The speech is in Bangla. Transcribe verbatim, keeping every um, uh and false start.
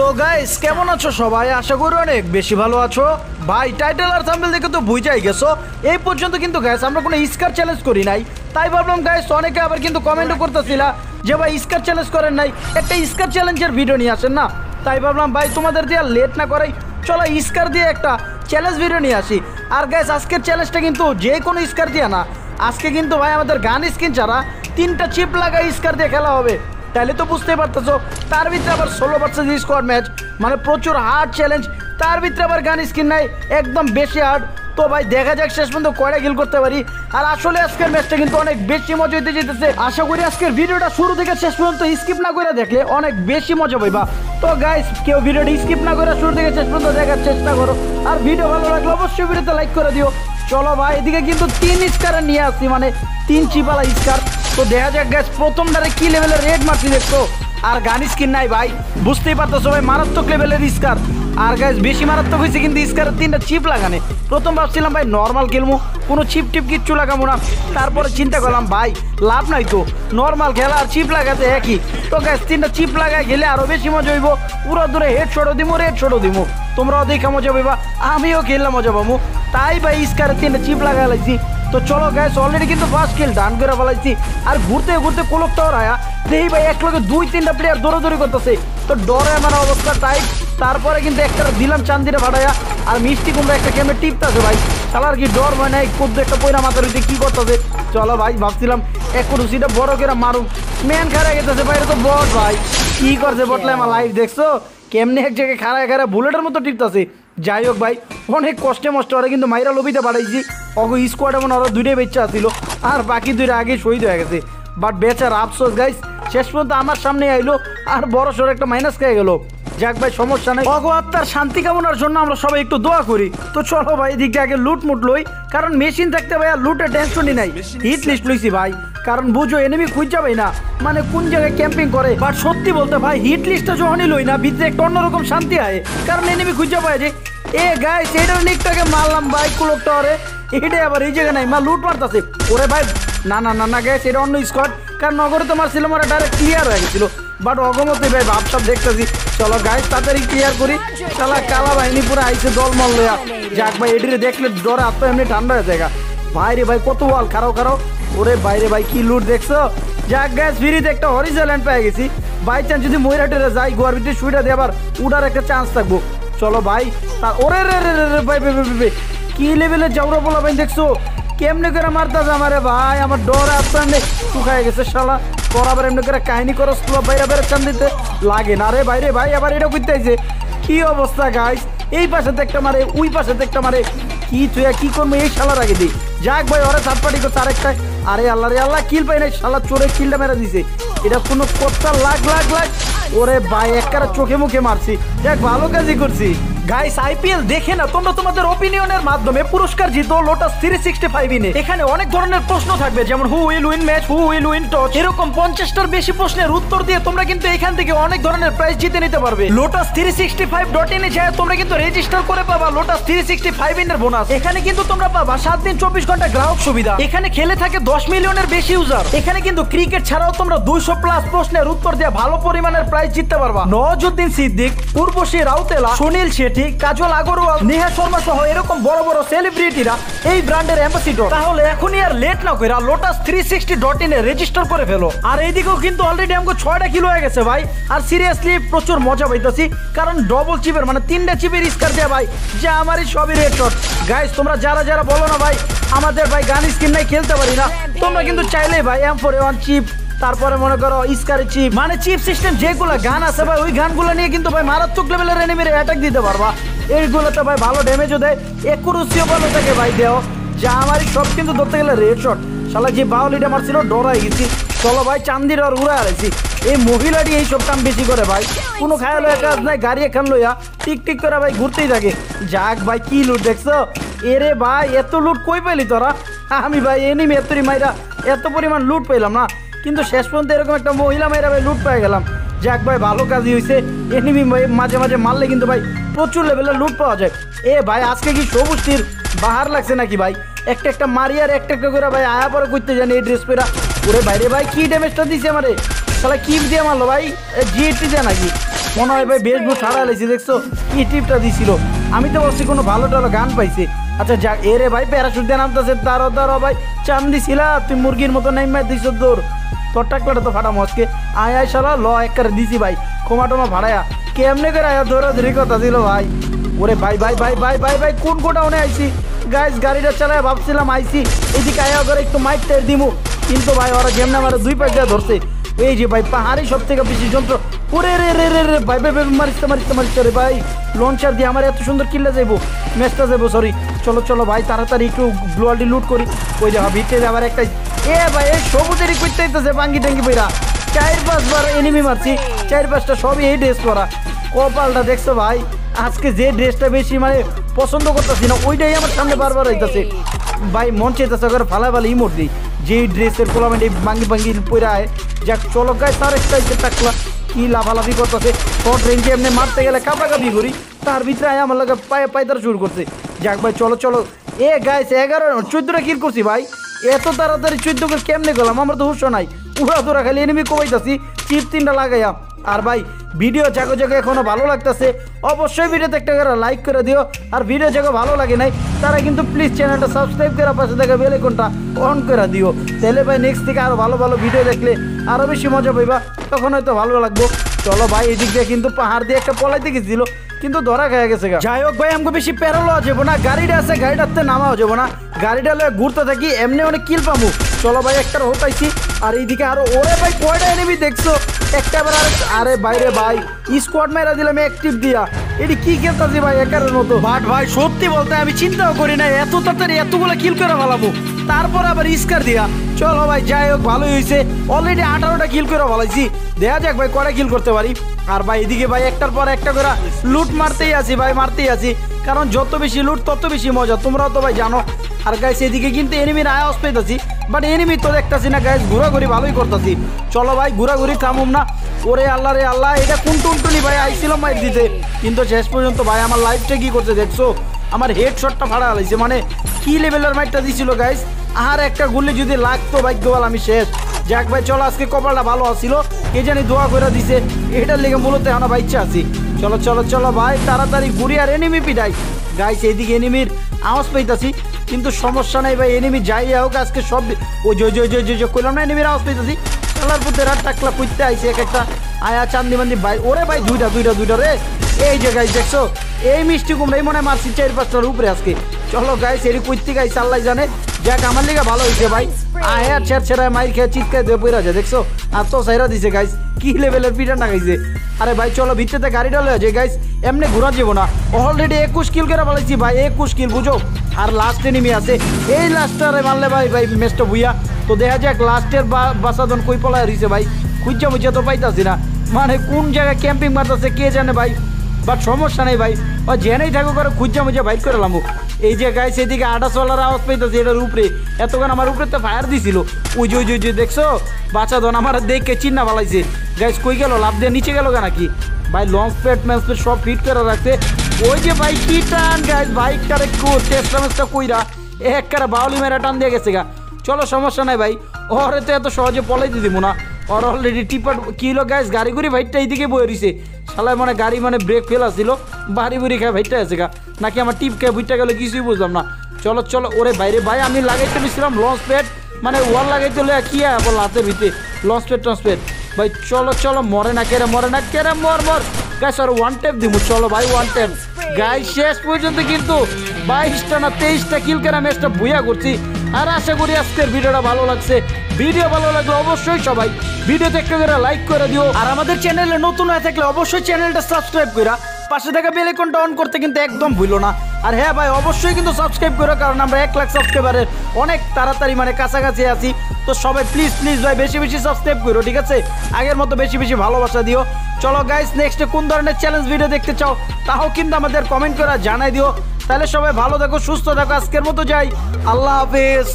তো গাইস কেমন আছো সবাই, আশা করি অনেক বেশি ভালো আছো। ভাই টাইটেল আর থাম্বনেল দেখে তো বুঝাই গেছো এই পর্যন্ত কিন্তু গাইস আমরা কোনো স্কার চ্যালেঞ্জ করি নাই, তাই ভাবলাম গাইস অনেকে আবার কিন্তু কমেন্টও করতেছিল যে ভাই স্কার চ্যালেঞ্জ করেন নাই, একটা স্কার চ্যালেঞ্জের ভিডিও নিয়ে আসেন না। তাই ভাবলাম ভাই তোমাদের দিয়ে লেট না করাই চলো স্কার দিয়ে একটা চ্যালেঞ্জ ভিডিও নিয়ে আসি। আর গাইস আজকের চ্যালেঞ্জটা কিন্তু যে কোনো স্কার দিয়ে না, আজকে কিন্তু ভাই আমাদের গান স্কিন ছাড়া তিনটা চিপ লাগাই স্কার দিয়ে খেলা হবে। তাহলে তো বুঝতেই পারতেছো তার ভিতরে আবার ষোলো ভার্সেস স্কোয়াড ম্যাচ, মানে প্রচুর হার্ড চ্যালেঞ্জ, তার ভিতরে আবার গান স্কিন নাই, একদম বেশি হার্ড। তো ভাই দেখা যাক শেষ পর্যন্ত কয়টা কিল করতে পারি। আর আসলে আজকের ম্যাচটা কিন্তু অনেক বেশি মজা হতে যেতেছে, আশা করি আজকের ভিডিওটা শুরু থেকে শেষ পর্যন্ত স্কিপ না করে দেখলে অনেক বেশি মজা পাইবা। তো গাইস কেউ ভিডিওটা স্কিপ না করে শুরু থেকে শেষ পর্যন্ত দেখার চেষ্টা করো, আর ভিডিও ভালো লাগলে অবশ্যই ভিডিওতে লাইক করে দিও। চলো ভাই এদিকে কিন্তু তিন স্কার নিয়ে আসছি, মানে তিন চিপালা স্কার। তো দেখা যাক গাইস প্রথমটারে কি লেভেলের রেড মারছি দেখছো, আর গান স্কিন নাই ভাই, বুঝতেই পারতেছো ভাই মারাত্মক লেভেলের স্কার। আর গাইস বেশি মারাত্মক হয়েছে কিন্তু স্কারের তিনটা চিপ লাগানে। প্রথম ভাবছিলাম ভাই নর্মাল খেলবো, কোনো চিপ টিপ কিচ্ছু লাগাবো না, তারপরে চিন্তা করলাম ভাই লাভ নাই তো নর্মাল খেলা আর চিপ লাগাতে একই। তো গাইস তিনটা চিপ লাগায় গেলে আরও বেশি মজা হইব, পুরো দূরে হেড শটও দিব রেড শটও দিব, তোমরাও দেখে মজা পাইবা আমিও খেললাম মজা পাবো। তাই ভাই স্কারের তিনটা চিপ লাগা লাগছি। তো চলো গাইস অলরেডি কিন্তু ফার্স্ট কিল ডান করে ফেলাইছি। আর ঘুরতে ঘুরতে কোলকটাও রায়া দেখি ভাই এক লোকে দুই তিনটা প্লেয়ার দৌড়াদৌড়ি করতেছে, তো ডরে মানে অবস্থা টাইট। তারপরে কিন্তু একটা দিলাম চান্দিরে ভাড়াইয়া, আর মিষ্টি কুমড়া একটা ক্যামে টিপতেছে ভাই, সালার কি ডর হয় না খুব একটা পয়না মাথার হইতে কী করতেছে। চলো ভাই ভাবছিলাম এক রুচিটা বড় কেরা মারুক, মেন খারাই গেতেছে ভাই, এটা তো বট ভাই কী করছে বটলে আমার লাইফ দেখছো কেমনি এক জায়গায় খারায় খারায় বুলেটের মতো টিপতেছে। যাই হোক ভাই অনেক কষ্টে মষ্ট ওরা কিন্তু মাইরা লবিতে বাড়াইছি, অগো স্কোয়াড এমন ওরা দুইটাই বেচা ছিল আর বাকি দুইটা আগেই শহীদ হয়ে গেছে। বাট বেচার আফসোস গাইস শেষ পর্যন্ত আমার সামনে আইলো আর বড় সড়ো একটা মাইনাস খেয়ে গেল। যাক ভাই সমস্যা নাই, অগো আত্মার শান্তি কামনার জন্য আমরা সবাই একটু দোয়া করি। তো চলো ভাই এদিক থেকে আগে লুট মুট লই, কারণ মেশিন থাকতে ভাই আর লুটের টেনশনই নাই। হিট লিস্ট লইছি ভাই কারণ বুঝো এনিমি খুঁজে যাবে না মানে কোন জায়গায় ক্যাম্পিং করে। বাট সত্যি বলতে ভাই হিট লিস্টটা যখনই লই না ভিতরে একটা অন্যরকম শান্তি হয়, কারণ এনিমি খুঁজে পাওয়া যায়। এ গাইস এটার নিকটাকে মারলাম ভাই কুলক টাওয়ারে, এটাই আবার এই জায়গায় নাই মা লুট মারতেছে। ওরে ভাই না না না না গাইস এটা অন্য স্কোয়াড, কারণ নগরে তো মারছিলাম ওরা ডাইরেক্ট ক্লিয়ার হয়ে গেছিলো। বাট অগমতে ভাই ভাবসাব দেখতেছি, চলো গাইস তাড়াতাড়ি ক্লিয়ার করি। শালা কালা বাহিনী পুরো আইছে দল মল লয়া। যাক ভাই এটিরে দেখলে ডরা তো এমনি ঠান্ডা হয়ে যায়। ভাইরে ভাই কত ওয়াল খারাও খারাও, ওরে বাইরে ভাই কি লুট দেখছো। যাক গাইস ফ্রিতে একটা হরিজন্যান্ড পেয়ে গেছি, বাই চান্স যদি ময়রাটেরে যাই গোয়ার ভিতরে শুইটা দিয়ে আবার উঠার একটা চান্স থাকবো। চলো ভাই তার ওরে রে রে রে ভাই ভাই কি লেভেলের জাউরা বলা ভাই দেখছো কেমনে করে মারতেছে আমারে ভাই, আমার ডর আসতে শুকায় গেছে শালা। তোর আবার এমনি করে কাহিনী করো বাইরে বাইরে চান দিতে লাগে না রে বাইরে ভাই, আবার এটা করতে আইছে কি অবস্থা গাইস। এই পাশে তো একটা মারে ওই পাশে তো একটা মারে, কি তুই কি করবো এই শালার আগে দিই। যাক ভাই ওরা সাত পাটি করছে আরেকটা, আরে আল্লাহ রে আল্লাহ কিল পাই নাই শালা চোরে কিলটা মেরে দিছে, এটা কোনো কর্তা লাগ লাগ লাগ। ওরে ভাই একবারে চোখে মুখে মারছি, দেখ ভালো কাজই করছি। গাইস আইপিএল দেখে না তোমরা তোমাদের অপিনিয়নের মাধ্যমে পুরস্কার জিতো লোটাস থ্রি সিক্সটি ফাইভ ইনে। এখানে অনেক ধরনের প্রশ্ন থাকবে, যেমন who will win match, who will win toss, এরকম পঞ্চাশটার বেশি প্রশ্নের উত্তর দিয়ে তোমরা কিন্তু এখান থেকে অনেক ধরনের প্রাইজ জিতে নিতে পারবে। Lotus three sixty five dot in এ যায় তোমরা কিন্তু রেজিস্টার করে পাবা লোটাস থ্রি সিক্সটি ফাইভ ইনের বোনাস। এখানে কিন্তু তোমরা পাবা সাত দিন চব্বিশ ঘন্টা গ্রাহক সুবিধা, এখানে খেলে থাকে দশ মিলিয়নের বেশি ইউজার। এখানে কিন্তু ক্রিকেট ছাড়াও তোমরা দুইশো প্লাস প্রশ্নের উত্তর দিয়ে ভালো পরিমাণের প্রাইজ জিততে পারবা। নওয়াজউদ্দিন সিদ্দিক, উর্বশী রাউতেলা, সুনীল শেঠি, কাজল আগরওয়াল, নেহা শর্মা সহ এরকম বড় বড় সেলিব্রিটিরা এই ব্র্যান্ডের অ্যাম্বাসেডর। তাহলে এখনই আর লেট না কইরা Lotus three sixty dot in এ রেজিস্টার করে ফেলো। আর এইদিকেও কিন্তু অলরেডি আমগো ছয়টা কিলো হয়ে গেছে ভাই, আর সিরিয়াসলি প্রচুর মজা পাইতাছি কারণ ডবল চিপের মানে তিনটা চিপের স্কার দেয়া ভাই যা আমারই সবই রেড শট। গাইস তোমরা যারা যারা বলো না ভাই আমাদের ভাই গান স্কিন নাই খেলতে পারি না, তোমরা কিন্তু চাইলেই ভাই M four A one chip, তারপরে মনে করো স্কার চিপ, মানে চিপ সিস্টেম যেগুলো গান আছে ভাই ওই গানগুলো নিয়ে কিন্তু ভাই মারাত্মক লেভেলের এনিমির অ্যাটাক দিতে পারবা। এইগুলোতে ভাই ভালো ড্যামেজও দেয়, একুরেসিও ভালো থাকে ভাই দেও যা আমারই সব কিন্তু ধরতে গেলে রেড শট। শালা যে বাউলিটা মারছিল ডরাই গেছি। চলো ভাই চান্দির আর উড়া হারাইছি, এই মহিলাটি এই সব কাম বেশি করে ভাই, কোনো খায়াল হয়ে কাজ নাই, গাড়ি এখান লইয়া টিক টিক করে ভাই ঘুরতেই থাকে। যাক ভাই কি লুট দেখছো, এরে ভাই এত লুট কই পেলি তোরা, আমি ভাই এনিমি এতরি মাইরা এত পরিমাণ লুট পেলাম না, কিন্তু শেষ পর্যন্ত এরকম একটা মহিলা মেয়েরা ভাই লুট পেয়ে গেলাম। যাক ভাই ভালো কাজই হয়েছে, এনিমি মাঝে মাঝে মারলে কিন্তু ভাই প্রচুর লেভেলের লুট পাওয়া যায়। এ ভাই আজকে কি সবুজ তীর বাহার লাগছে নাকি ভাই, একটা একটা মারি আর একটা একটা করে ভাই আয়া পরে করতে জানি এই ড্রেস পেরা। ওরে ভাই রে ভাই কি ড্যামেজটা দিছে আমারে, তাহলে কিপ দিয়ে মারলো ভাই, জিএটি দিয়ে নাকি মনে হয় ভাই বেশভূষ সারা লাইছি দেখছো কি টিপটা দিছিল আমি তো বলছি কোনো ভালো টালো গান পাইছে। আচ্ছা যা এ রে ভাই প্যারাশুট দিয়ে নামতাছে দাঁড়ো দাঁড়ো ভাই চান্দি ছিলা তুই মুরগির মতো নেমে দিছ দৌর তোর টাকলাটা তো ফাটা মস্কে আয় আয় সারা ল এক করে দিছি ভাই ক্ষমা টমা ভাড়ায়া কেমনে করে আয়া দৌড়াদৌড়ি কথা দিল ভাই। ওরে ভাই ভাই ভাই ভাই ভাই ভাই কোন কোটা উনি আইছি গাইজ গাড়িটা চালায় ভাবছিলাম আইসি এদিকে আয়া ধরে একটু মাইক টাইট দিব কিন্তু ভাই ওরা যেমন আমার দুই পাশ দিয়ে ধরছে এই যে ভাই পাহাড়ি সব থেকে বেশি যন্ত্র ওরে রে রে রে ভাই ভাই মারিতে মারিতে মারিতে রে ভাই লঞ্চার দিয়ে আমার এত সুন্দর কিল্লা যাইব ম্যাচটা যাবো সরি চলো চলো ভাই তাড়াতাড়ি একটু ব্লুয়ালটি লুট করি ওই দেখো ভিতরে আবার একটা এ ভাই এই সবুজেরই করতে হইতেছে বাঙ্গি ট্যাঙ্গি বইরা চার পাঁচবার এনিমি মারছি চার পাঁচটা সবই এই ড্রেস করা কপালটা দেখছো ভাই আজকে যে ড্রেসটা বেশি মানে পছন্দ করতেছি না ওইটাই আমার সামনে বারবার আইতাছে ভাই মন চাইতেছে করে ফালাফালি ইমোট দিই যেই ড্রেসের কোলামেন্ট এই ভাঙ্গি ভাঙ্গি পড়ায় যাক চলো গায়ে তার একটা টাকলা কী লাফালাফি করতেছে শর্ট রেঞ্জে এমনি মারতে গেলে কাপাকাপি করি তার ভিতরে আয় আমার লাগে পায়ে পায়তারা শুরু করছে যাক ভাই চলো চলো এ গাইছে এগারো চোদ্দোটা কিল করছি ভাই এত তাড়াতাড়ি চোদ্দোকে কেমনে গেলাম আমার তো হুশ নাই উড়া তোরা খালি এনিমি কমাইতেছি চিপ তিনটা লাগাইয়া আর ভাই ভিডিও জাগো জাগো এখনও ভালো লাগতেছে অবশ্যই ভিডিওতে একটা করে লাইক করে দিও আর ভিডিও জাগো ভালো লাগে নাই তারা কিন্তু প্লিজ চ্যানেলটা সাবস্ক্রাইব করে পাশে থাকা বেল আইকনটা অন করে দিও তাহলে ভাই নেক্সট থেকে আরও ভালো ভালো ভিডিও দেখলে আরও বেশি মজা পাইবা তখন হয়তো ভালো লাগবো। চলো ভাই এদিক দিয়ে কিন্তু পাহাড় দিয়ে একটা পলাইতে গেছিল কিন্তু ধরা খেয়ে গেছে যাই হোক ভাই আমাকে বেশি প্যারো লওয়া যাবো না গাড়িটা আছে গাড়িটাতে নামাও যাবো না গাড়িটা লয়ে ঘুরতে থাকি এমনি অনেক কিল পাবো চলো ভাই একটা হোটাইছি আর এইদিকে আরও ওরে ভাই কয়টা এনেবি দেখছো একটা বার আরে বাইরে ভাই স্কোয়াড মেরা দিলাম অ্যাক্টিভ দিয়া এটি কি খেলতেছি ভাই একার মতো বাট ভাই সত্যি বলতে আমি চিন্তাও করি না এত তাড়াতাড়ি এতগুলো কিল করে ভালাবো তারপর আবার স্কার দিয়া চলো ভাই যাই হোক ভালোই হয়েছে অলরেডি আঠারোটা কিল করে ভালাইছি দেখা যাক ভাই কটা কিল করতে পারি। আর ভাই এদিকে ভাই একটার পর একটা করে লুট মারতেই আছি ভাই মারতেই আছি কারণ যত বেশি লুট তত বেশি মজা তোমরাও তো ভাই জানো। আর গাইস এদিকে কিন্তু এনিমির আয় পেতেছি বাট এনিমি তো দেখতেছি না গাইস ঘোরাঘুরি ভালোই করতেছি চলো ভাই ঘোরাঘুরি থামুম না ওরে আল্লাহ রে আল্লাহ এটা কোন টুনটুনি ভাই আইছিল মাইর দিতে কিন্তু শেষ পর্যন্ত ভাই আমার লাইফটা কি করছে দেখছো আমার হেডশটটা ফাড়া লাগছে মানে কি লেভেলের মাইরটা দিছিল গাইস আর একটা গুলি যদি লাগতো ভাগ্যবাল আমি শেষ। যাক ভাই চলো আজকে কপালটা ভালো আসছিল কে জানি দোয়া করে দিছে এটার লেগে মূলত এখন ভাই ইচ্ছা আছি চলো চলো চলো ভাই তাড়াতাড়ি ঘুরি আর এনিমি পিটাই গাইস এইদিকে এনিমির আওয়াজ পাইতেছি কিন্তু সমস্যা নাই ভাই এনিমি যাই হোক আজকে সব ওই জয় জয় জয় জয় করলাম না এনিমির আওয়াজ পাইতেছি খেলার পথে রাত টাকলা পুঁততে আইসি এক একটা আয়া চান্দি মান্দি ভাই ওরে ভাই দুইটা দুইটা দুইটা রে এই যে গাইস দেখছো এই মিষ্টি কুমড়া এই মনে হয় মারছি চার পাঁচটার উপরে আজকে চলো গাইস এরই কুইতে গাইস আল্লাহ জানে যাক আমার লেগে ভালো হয়েছে ভাই আয়া ছেড় ছেড়ায় মাইর খেয়ে চিৎকার দিয়ে বইরা যায় দেখছো আর তো সাইরা দিছে গাইস কি লেভেলের পিঠা না খাইছে। আরে ভাই চলো ভিতরেতে গাড়িটা লয়ে যায় গাইস এমনি ঘোরা যাবো না অলরেডি একুশ কিল করে বলেছি ভাই একুশ কিল বুঝো আর লাস্ট এনিমি আছে এই লাস্টারে মারলে ভাই ভাই ম্যাচটা বুইয়া তো দেখা যাক লাস্টের বাসাধন কই পলায় রয়েছে ভাই খুঁজা মুজা তো পাইতাছি না মানে কোন জায়গায় ক্যাম্পিং মারতেছে কে জানে ভাই বাট সমস্যা নেই ভাই ও জেনেই থাকো করে খুঁজা মুজা বাইক করে লামবো এই যে গাইস এদিকে আটাশওয়ালার আওয়াজ পাইতেছে এটার উপরে এতক্ষণ আমার উপরে তো ফায়ার দিছিল ওই যে ওই যে দেখছো বাসাধন আমার দেখে চিন্না ভালাইছে গাইস কই গেল লাভ দিয়ে নিচে গেল কেন কি ভাই লঞ্চ প্যাড ম্যাচ প্যাড সব ফিট করে রাখছে ওই যে ভাই কি টান গাইস বাইকটারে চেষ্টা মেসটা কইরা একবারে বাউলি মেরা টান দিয়ে গেছে গা চলো সমস্যা নাই ভাই ওর তো এত সহজে পলাই দিয়ে দিব না ওর অলরেডি টিপার কী হলো গাইস গাড়ি গুড়ি ভাইটটা এইদিকে বয়ে রয়েছে শালায় মানে গাড়ি মানে ব্রেক ফেল আসছিল বাড়ি বুড়ি খায় ভাইটটা আছে গা নাকি আমার টিপ খেয়ে বুইটা গেলো কিছুই বুঝলাম না চলো চলো ওরে বাইরে ভাই আমি লাগাইতে নিয়েছিলাম লঞ্চ প্যাড মানে ওয়ার লাগাইতে হলে কী আয় বল হাতের ভিতরে লঞ্চ প্যাড টঞ্চ প্যাড ভাই চলো চলো মরে না কেরে মরে না কেরে মর মর গাইস আর ওয়ান ট্যাপ দিব চলো ভাই ওয়ান ট্যাপ গাইস শেষ পর্যন্ত কিন্তু বাইশটা না তেইশটা কিল করে ম্যাচটা বুয়া করছি আর আশা করি আজকের ভিডিওটা ভালো লাগছে ভিডিও ভালো লাগলে অবশ্যই সবাই ভিডিওতে একটা করে লাইক করে দিও আর আমাদের চ্যানেলে নতুন হয়ে থাকলে অবশ্যই চ্যানেলটা সাবস্ক্রাইব করে পাশে থাকা বেল আইকনটা অন করতে কিন্তু একদম ভুলো না আর হ্যাঁ ভাই অবশ্যই কিন্তু সাবস্ক্রাইব করো কারণ আমরা এক লাখ সাবস্ক্রাইবারের অনেক তাড়াতাড়ি মানে কাছাকাছি আছি তো সবাই প্লিজ প্লিজ ভাই বেশি বেশি সাবস্ক্রাইব করো ঠিক আছে আগের মতো বেশি বেশি ভালোবাসা দিও। চলো গাইস নেক্সটে কোন ধরনের চ্যালেঞ্জ ভিডিও দেখতে চাও তাও কিন্তু আমাদের কমেন্ট করে জানাই দিও তাহলে সবাই ভালো থাকো সুস্থ থাকো আজকের মতো যাই আল্লাহ হাফেজ।